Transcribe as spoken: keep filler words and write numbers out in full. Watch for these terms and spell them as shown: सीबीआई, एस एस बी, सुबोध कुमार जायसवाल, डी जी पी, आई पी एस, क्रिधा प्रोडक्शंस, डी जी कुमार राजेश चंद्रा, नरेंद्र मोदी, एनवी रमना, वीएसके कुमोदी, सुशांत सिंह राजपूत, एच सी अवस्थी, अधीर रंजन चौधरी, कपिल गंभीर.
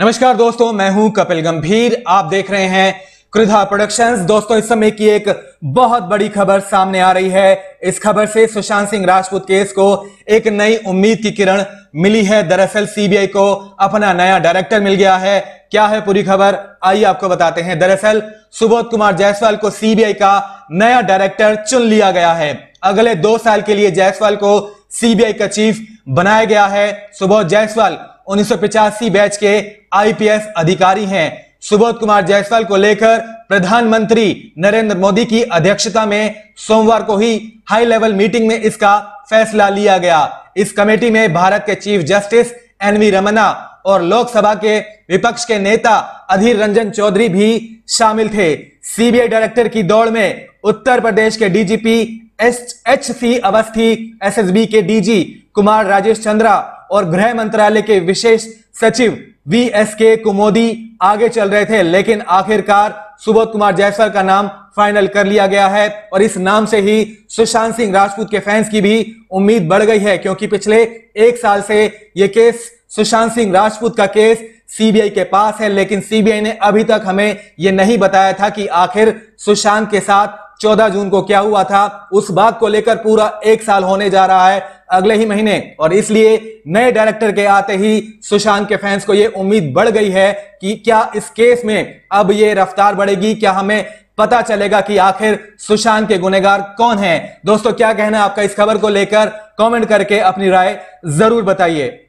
नमस्कार दोस्तों, मैं हूं कपिल गंभीर। आप देख रहे हैं क्रिधा प्रोडक्शंस। दोस्तों, इस समय की एक बहुत बड़ी खबर सामने आ रही है। इस खबर से सुशांत सिंह राजपूत केस को एक नई उम्मीद की किरण मिली है। दरअसल सीबीआई को अपना नया डायरेक्टर मिल गया है। क्या है पूरी खबर, आइए आपको बताते हैं। दरअसल सुबोध कुमार जायसवाल को सीबीआई का नया डायरेक्टर चुन लिया गया है। अगले दो साल के लिए जायसवाल को सीबीआई का चीफ बनाया गया है। सुबोध जायसवाल उन्नीस सौ पिचासी बैच के आई पी एस अधिकारी हैं। सुबोध कुमार जायसवाल को लेकर प्रधानमंत्री नरेंद्र मोदी की अध्यक्षता में सोमवार को ही हाई लेवल मीटिंग में इसका फैसला लिया गया। इस कमेटी में भारत के चीफ जस्टिस एनवी रमना और लोकसभा के विपक्ष के नेता अधीर रंजन चौधरी भी शामिल थे। सीबीआई डायरेक्टर की दौड़ में उत्तर प्रदेश के डी जी पी एच सी अवस्थी, एस एस बी के डी जी कुमार राजेश चंद्रा और गृह मंत्रालय के विशेष सचिव वीएसके कुमोदी आगे चल रहे थे, लेकिन आखिरकार सुबोध कुमार जायसवाल का नाम फाइनल कर लिया गया है। और इस नाम से ही सुशांत सिंह राजपूत के फैंस की भी उम्मीद बढ़ गई है, क्योंकि पिछले एक साल से यह केस, सुशांत सिंह राजपूत का केस, सीबीआई के पास है। लेकिन सीबीआई ने अभी तक हमें यह नहीं बताया था कि आखिर सुशांत के साथ चौदह जून को क्या हुआ था। उस बात को लेकर पूरा एक साल होने जा रहा है अगले ही महीने, और इसलिए नए डायरेक्टर के आते ही सुशांत के फैंस को यह उम्मीद बढ़ गई है कि क्या इस केस में अब ये रफ्तार बढ़ेगी, क्या हमें पता चलेगा कि आखिर सुशांत के गुनहगार कौन हैं। दोस्तों, क्या कहना है आपका इस खबर को लेकर, कमेंट करके अपनी राय जरूर बताइए।